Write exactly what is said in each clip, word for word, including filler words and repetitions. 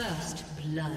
First blood.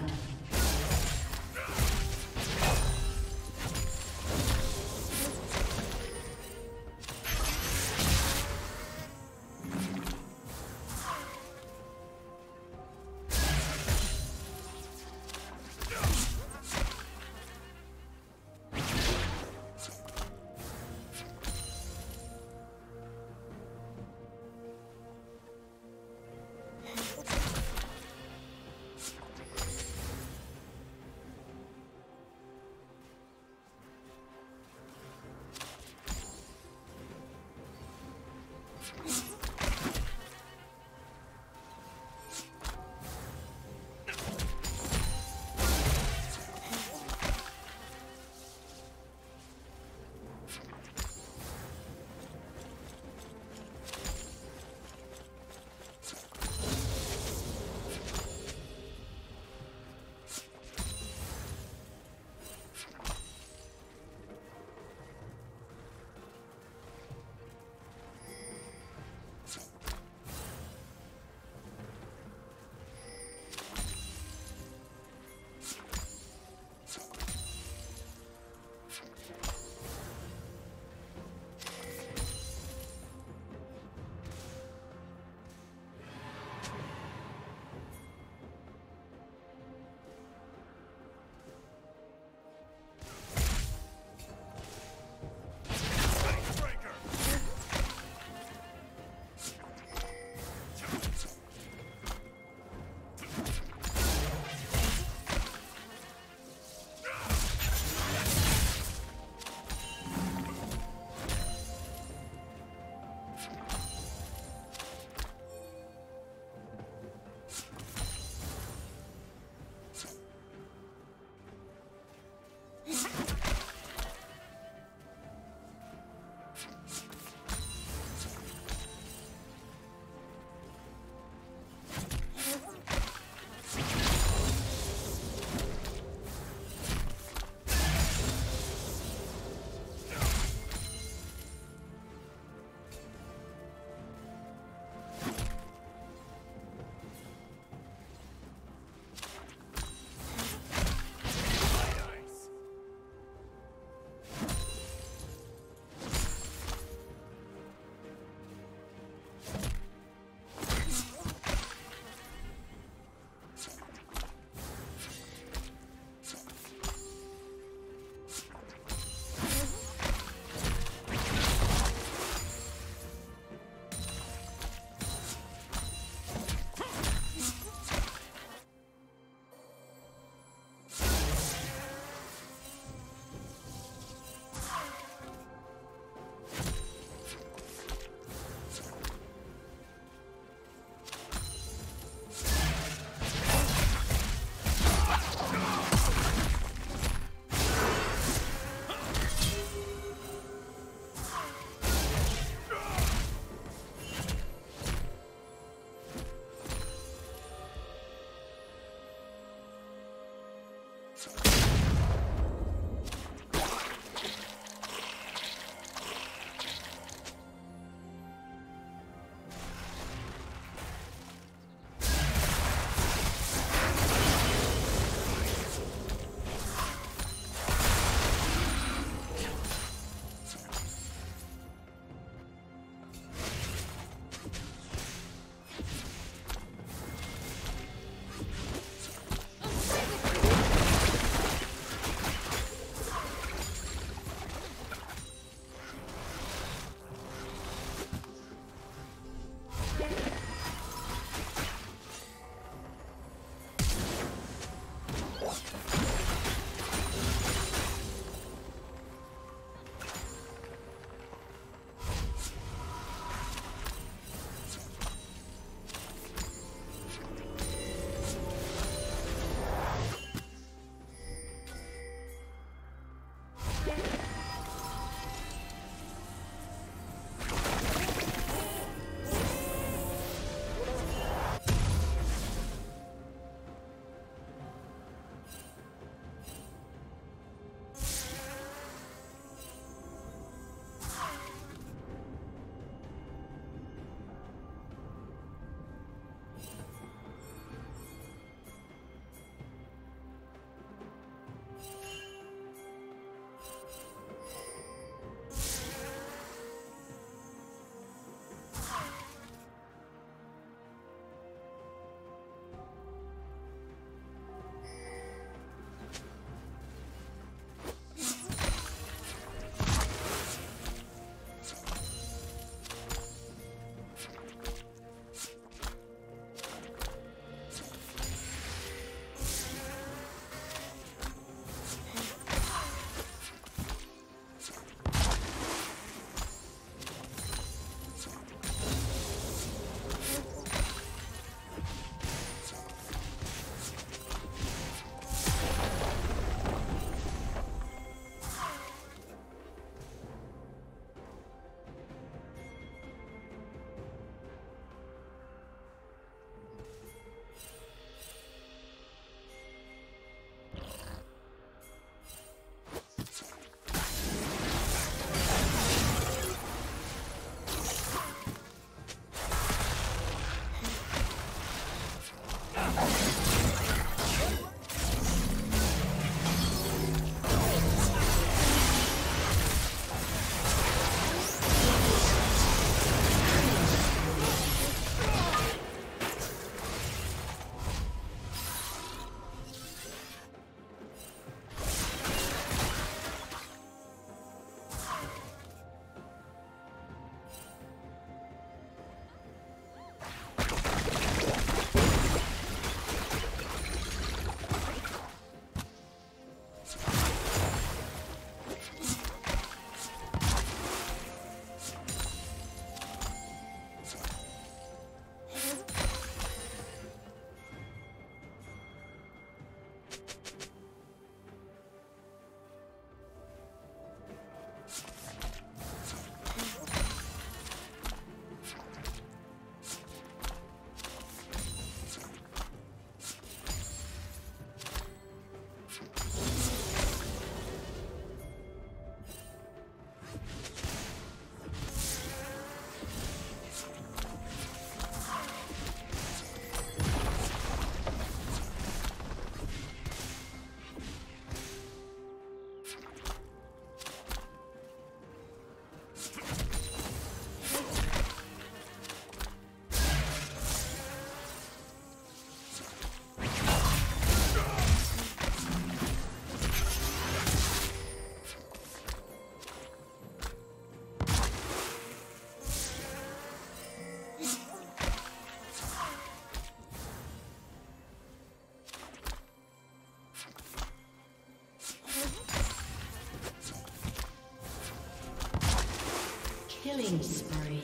Killing spree.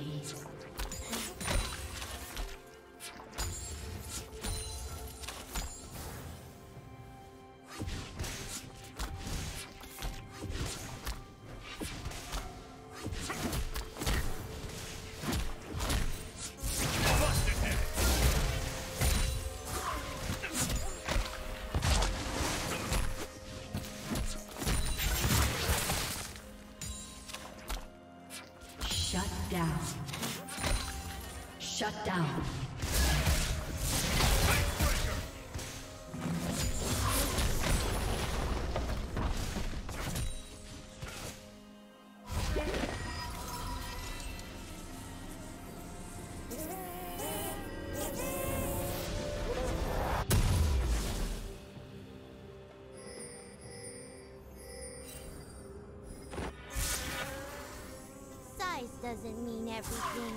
Shut down. Size doesn't mean everything.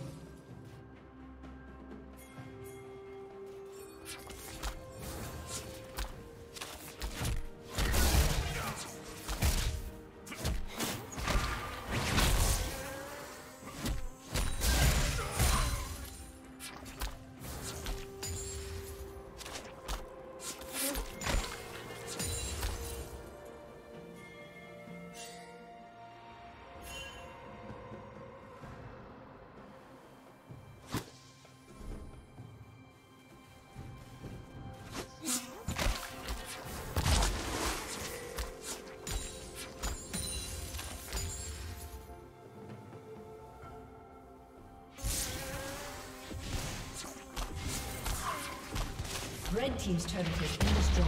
team's turret has been destroyed.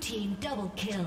Team double kill.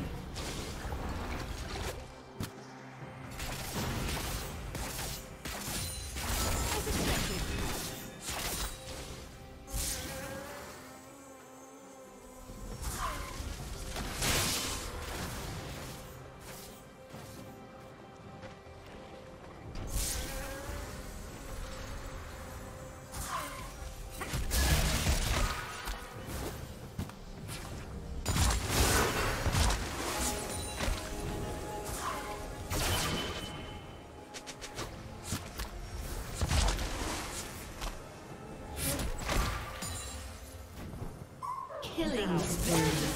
Killing spree.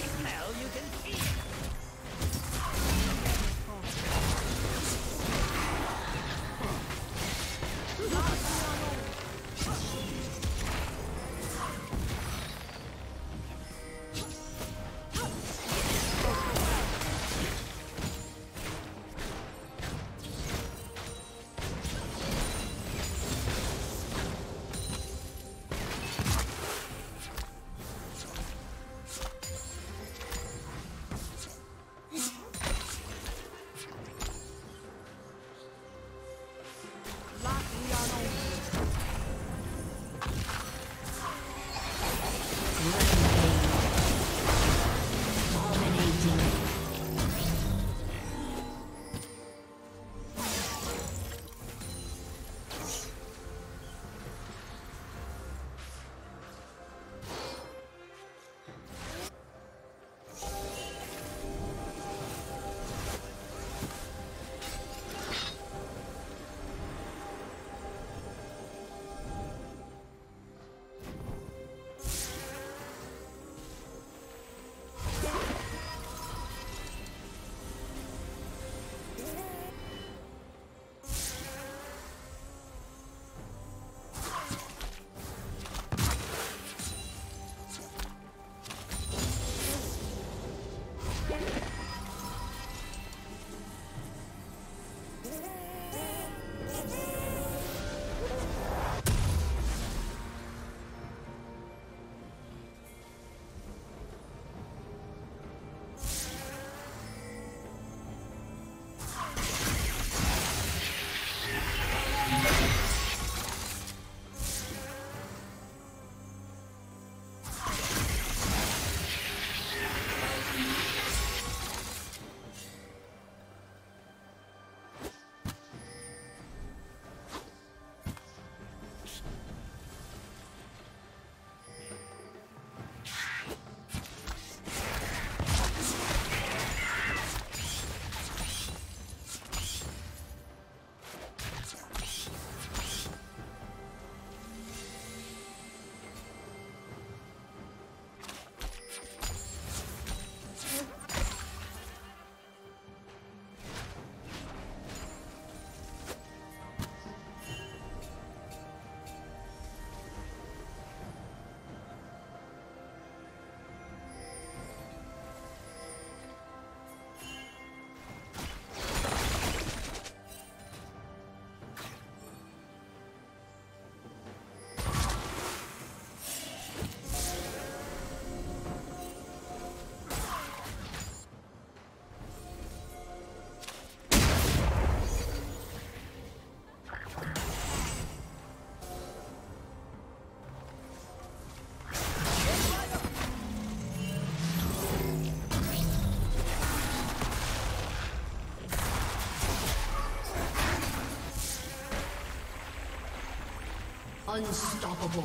Unstoppable.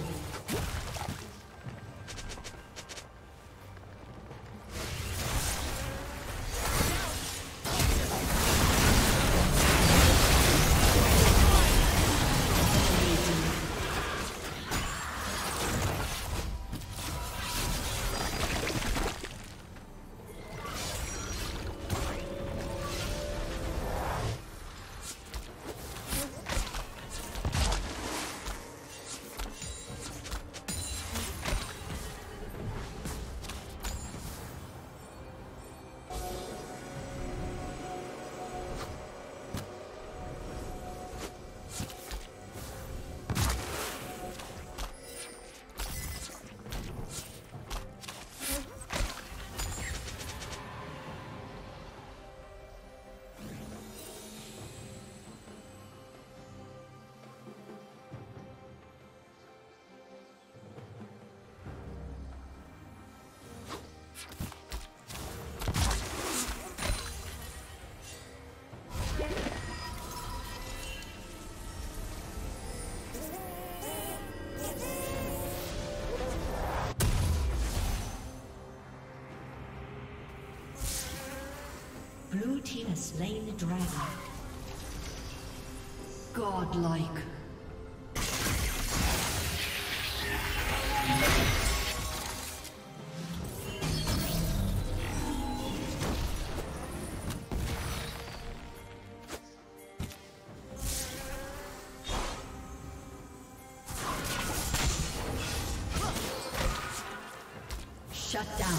Blue team has slain the dragon. Godlike. Shut down.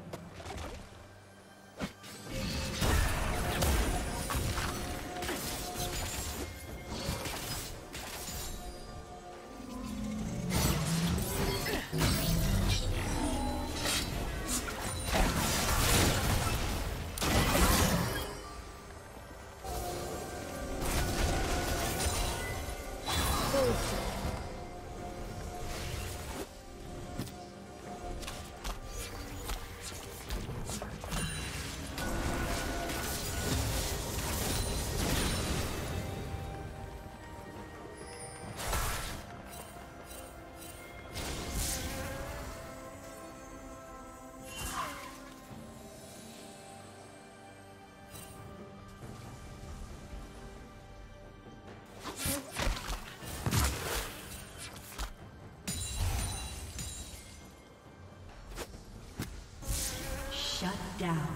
Shut down.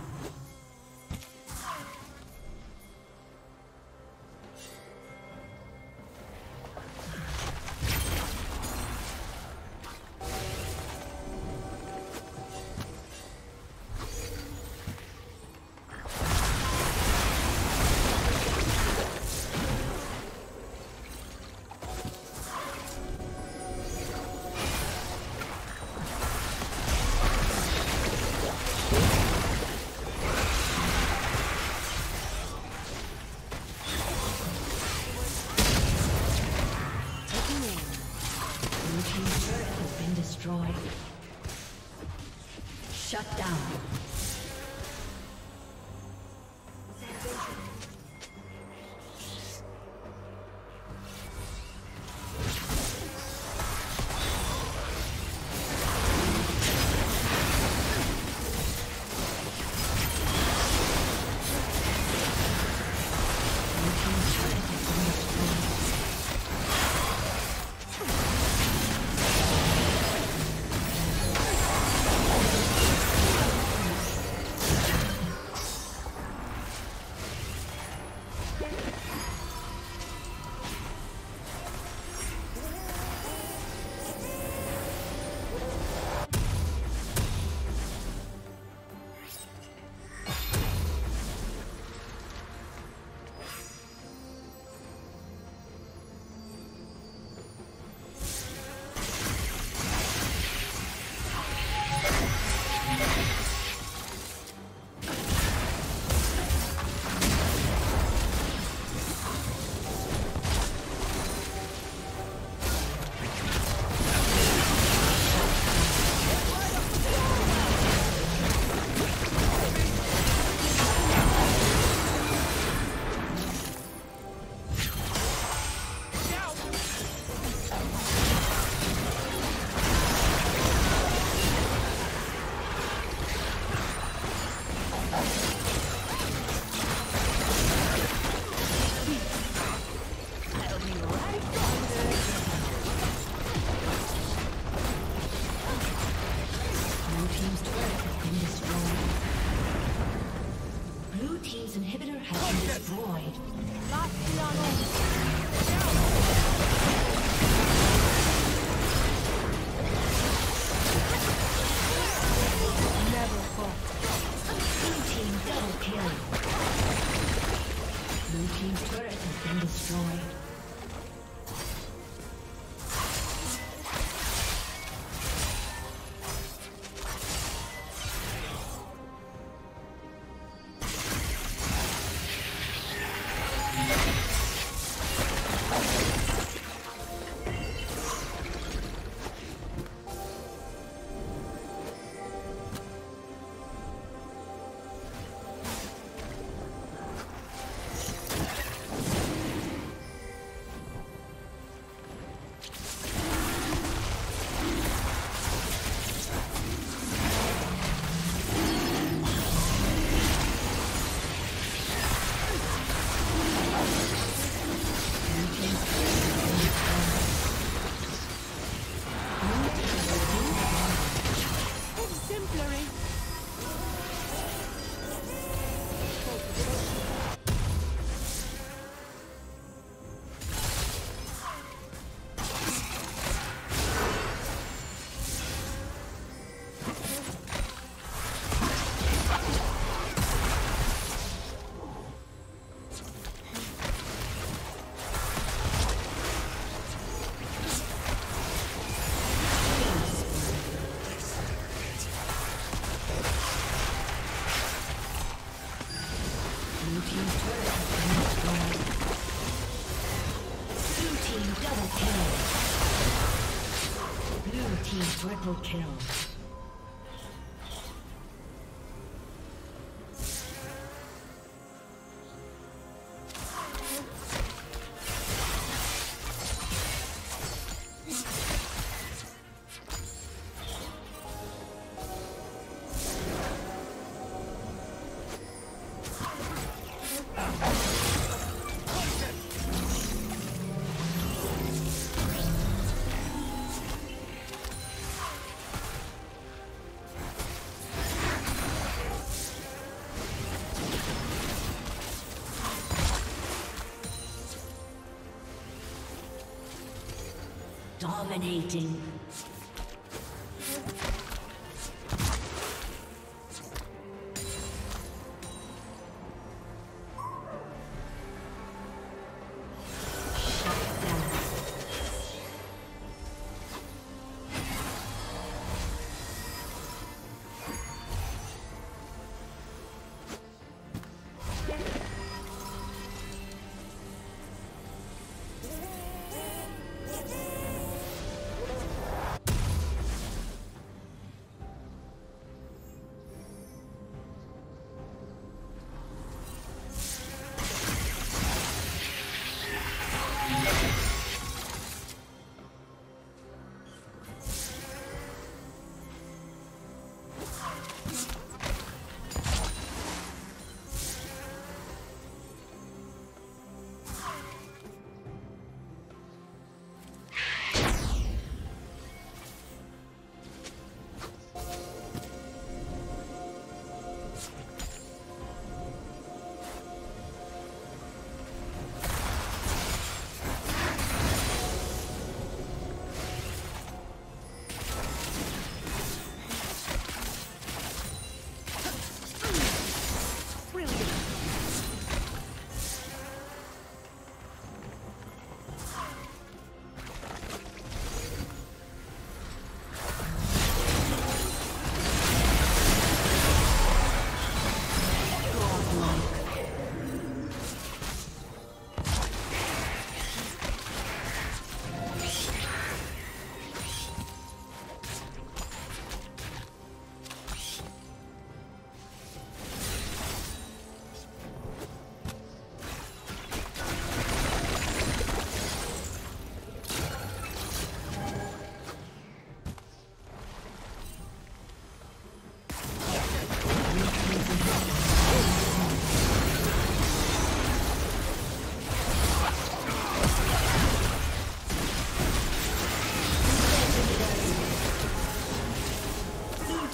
Shut down. Triple kill. Dominating.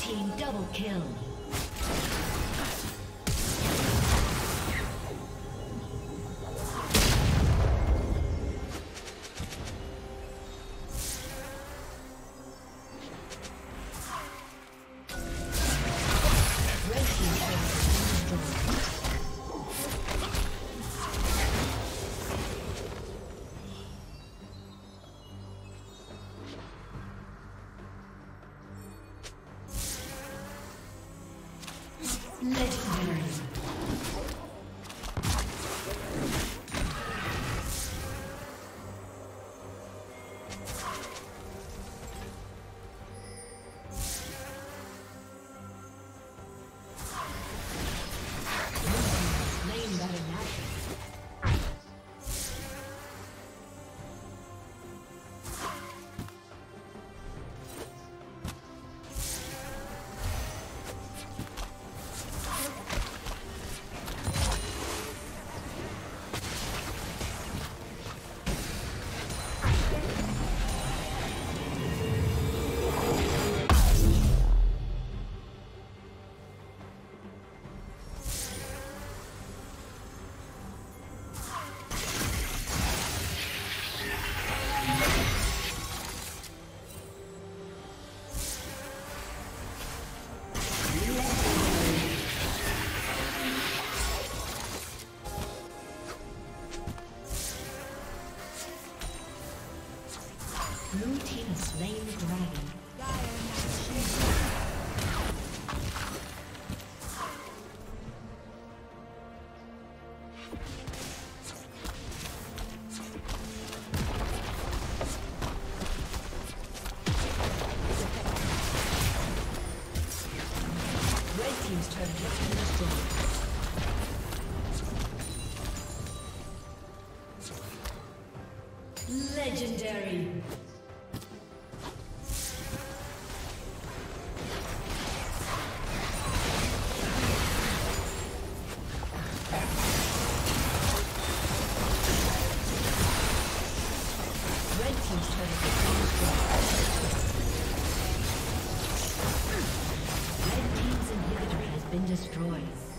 team double kill. Legendary. Red team's inhibitor has been destroyed.